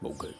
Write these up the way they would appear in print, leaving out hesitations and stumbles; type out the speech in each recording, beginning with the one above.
mogul.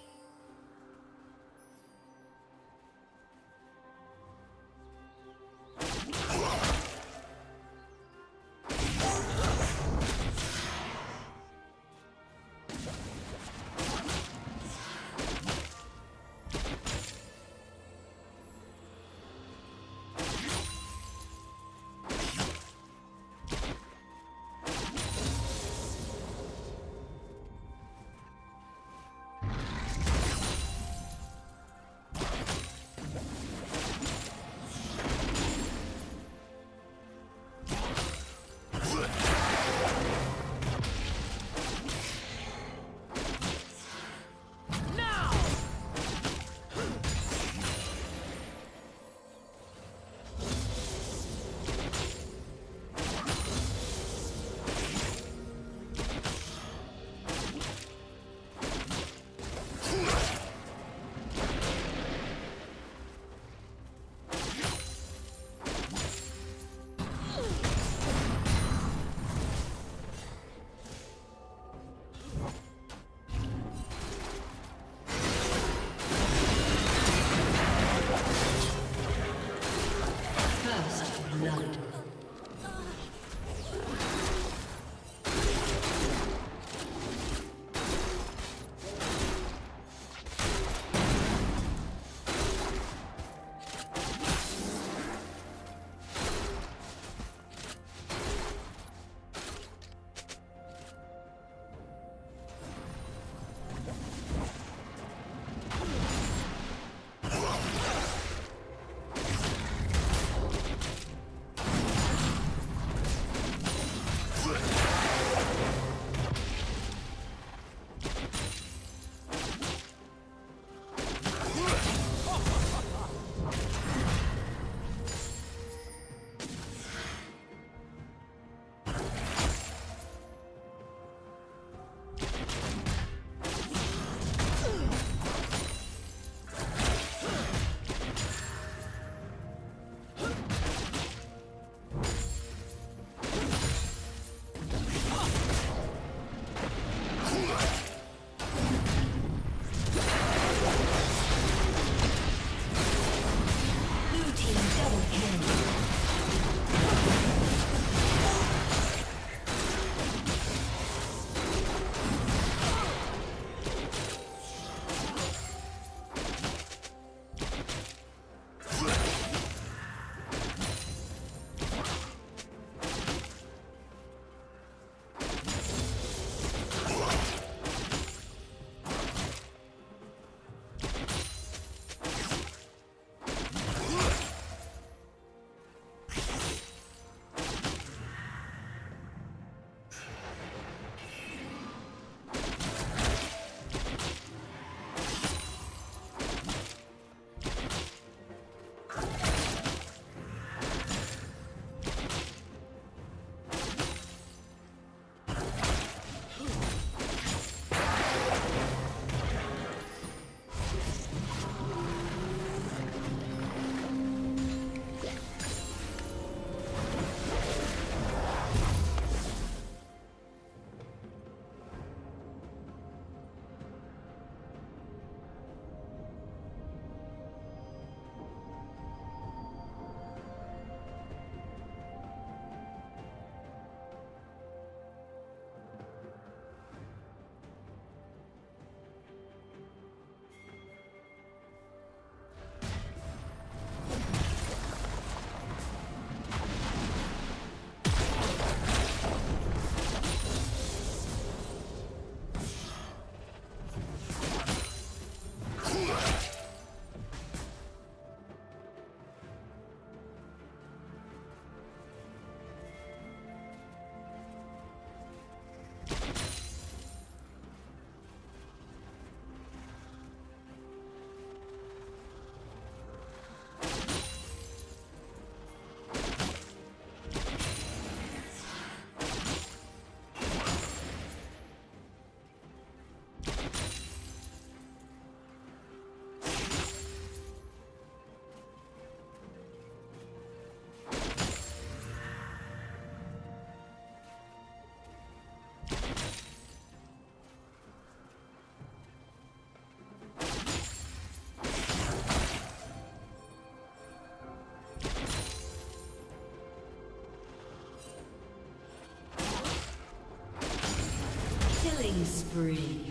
spree.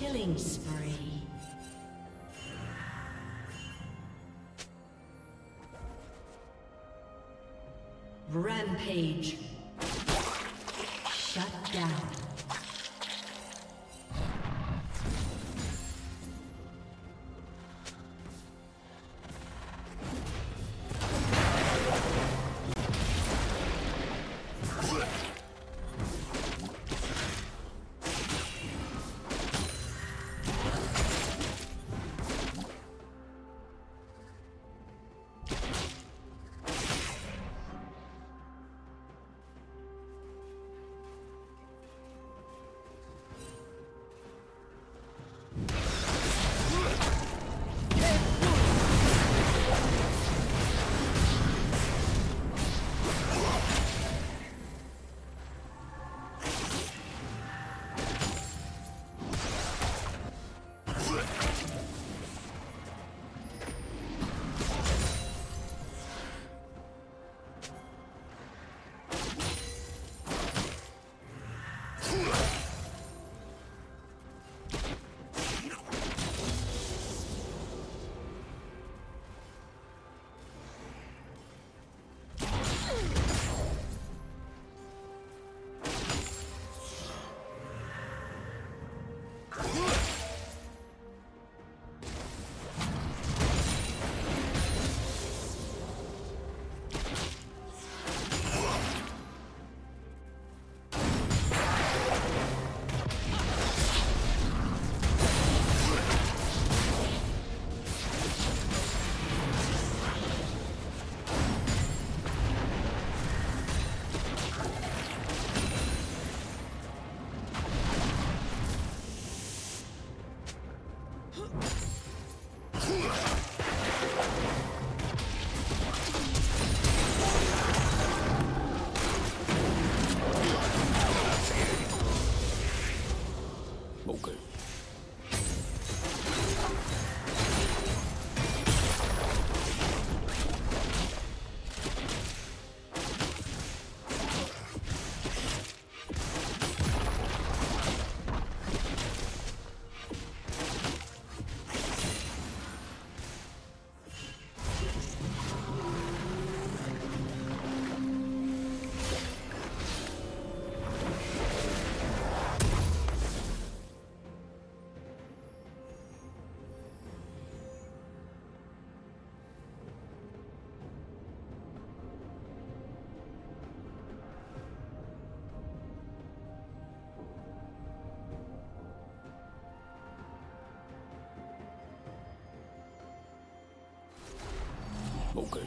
Killing spree. Rampage. Shut down. Okay.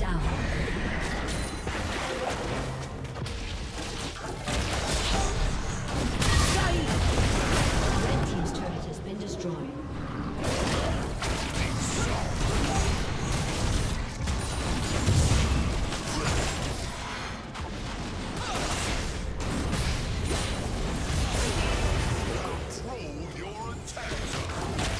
down. Red team's turret has been destroyed. Your attack!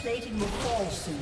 Plating will fall soon.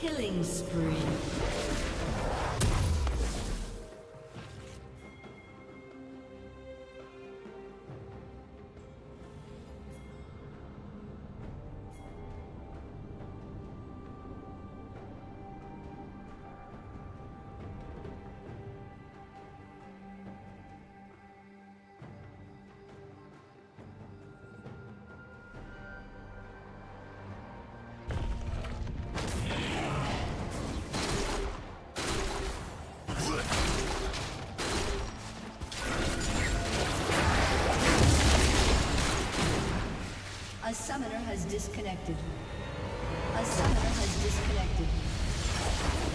Killing spree. A summoner has disconnected. A summoner has disconnected.